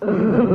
Hehehehe